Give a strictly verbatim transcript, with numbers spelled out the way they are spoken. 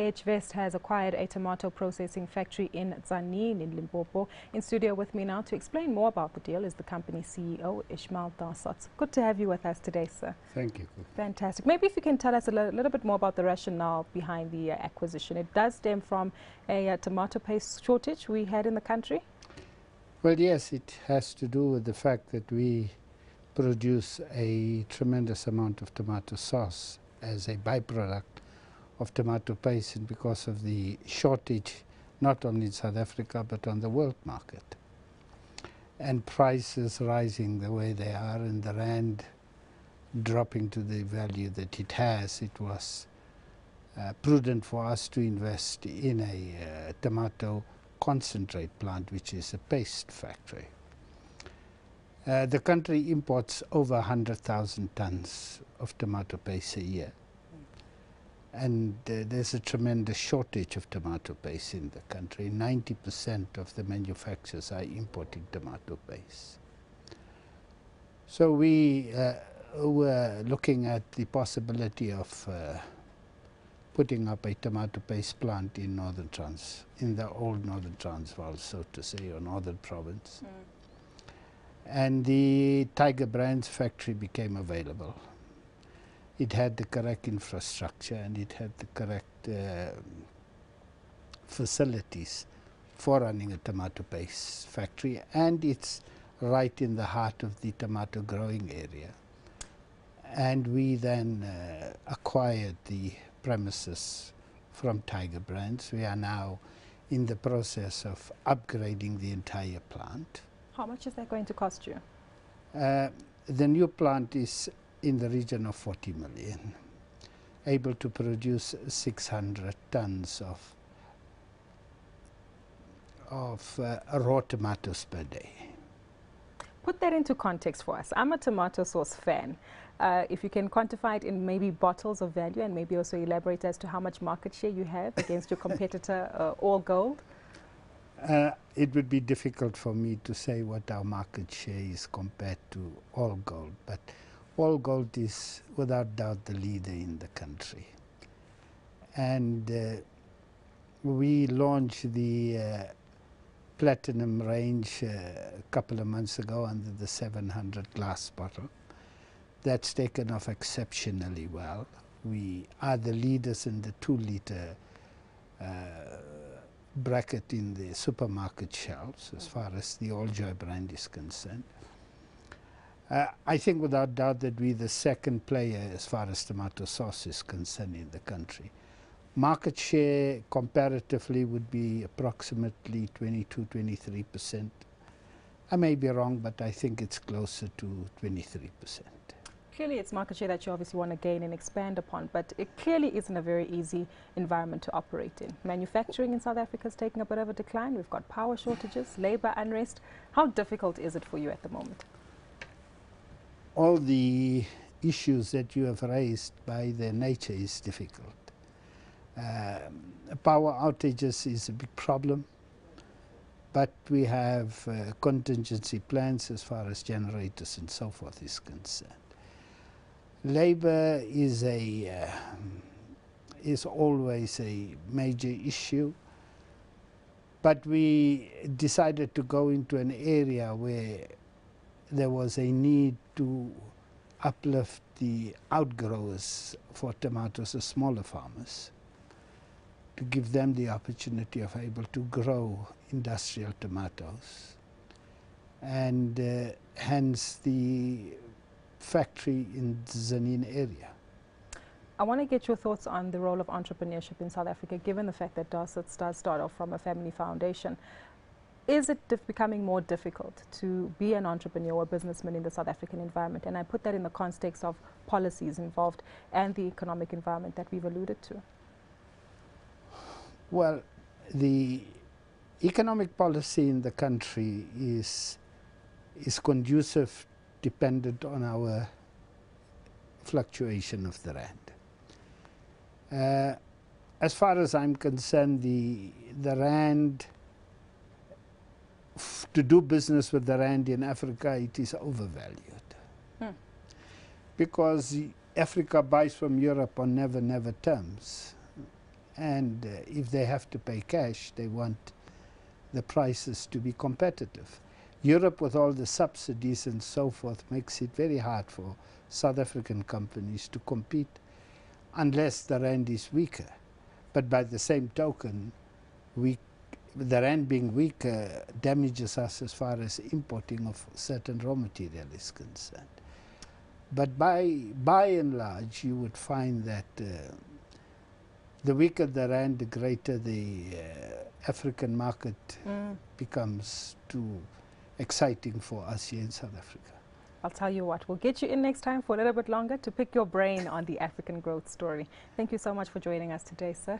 Ah-vest has acquired a tomato processing factory in Tzaneen in Limpopo. In studio with me now to explain more about the deal is the company C E O, Ismail Dursots. Good to have you with us today, sir. Thank you. Fantastic. Maybe if you can tell us a little, little bit more about the rationale behind the uh, acquisition. It does stem from a uh, tomato paste shortage we had in the country? Well, yes, it has to do with the fact that we produce a tremendous amount of tomato sauce as a byproduct of tomato paste, and because of the shortage, not only in South Africa, but on the world market. And prices rising the way they are, and the RAND dropping to the value that it has, it was uh, prudent for us to invest in a uh, tomato concentrate plant, which is a paste factory. Uh, the country imports over one hundred thousand tons of tomato paste a year. And uh, there's a tremendous shortage of tomato paste in the country. ninety percent of the manufacturers are importing tomato paste. So we uh, were looking at the possibility of uh, putting up a tomato paste plant in northern Trans, in the old northern Transvaal, so to say, or northern province. Mm. And the Tiger Brands factory became available. It had the correct infrastructure and it had the correct uh, facilities for running a tomato paste factory, and it's right in the heart of the tomato growing area. And we then uh, acquired the premises from Tiger Brands. We are now in the process of upgrading the entire plant. How much is that going to cost you? Uh, the new plant is in the region of forty million, able to produce six hundred tons of, of uh, raw tomatoes per day. Put that into context for us. I'm a tomato sauce fan. Uh, if you can quantify it in maybe bottles of value, and maybe also elaborate as to how much market share you have against your competitor, uh, All Gold. Uh, it would be difficult for me to say what our market share is compared to All Gold, but All Gold is without doubt the leader in the country. And uh, we launched the uh, Platinum range uh, a couple of months ago under the seven hundred glass bottle. That's taken off exceptionally well. We are the leaders in the two-liter uh, bracket in the supermarket shelves as far as the All Joy brand is concerned. Uh, I think without doubt that we're the second player as far as tomato sauce is concerned in the country. Market share comparatively would be approximately twenty-two, twenty-three percent. I may be wrong, but I think it's closer to twenty-three percent. Clearly it's market share that you obviously want to gain and expand upon, but it clearly isn't a very easy environment to operate in. Manufacturing in South Africa is taking a bit of a decline. We've got power shortages, labor unrest. How difficult is it for you at the moment? All the issues that you have raised by their nature is difficult. Um, power outages is a big problem, but we have uh, contingency plans as far as generators and so forth is concerned. Labour is a uh, is always a major issue, but we decided to go into an area where there was a need to uplift the outgrowers for tomatoes, the smaller farmers, to give them the opportunity of able to grow industrial tomatoes. And uh, hence the factory in the Tzaneen area. I want to get your thoughts on the role of entrepreneurship in South Africa, given the fact that Dursots does start off from a family foundation. Is it diff becoming more difficult to be an entrepreneur or businessman in the South African environment? And I put that in the context of policies involved and the economic environment that we've alluded to. Well, the economic policy in the country is, is conducive, dependent on our fluctuation of the RAND. Uh, as far as I'm concerned, the, the RAND, to do business with the RAND in Africa, it is overvalued. Hmm. Because Africa buys from Europe on never, never terms. and uh, if they have to pay cash, they want the prices to be competitive. Europe, with all the subsidies and so forth, makes it very hard for South African companies to compete unless the rand is weaker. But by the same token, we, the rand being weaker damages us as far as importing of certain raw material is concerned. But by, by and large, you would find that uh, the weaker the rand, the greater the uh, African market mm. becomes too exciting for us here in South Africa. I'll tell you what, we'll get you in next time for a little bit longer to pick your brain on the African growth story. Thank you so much for joining us today, sir.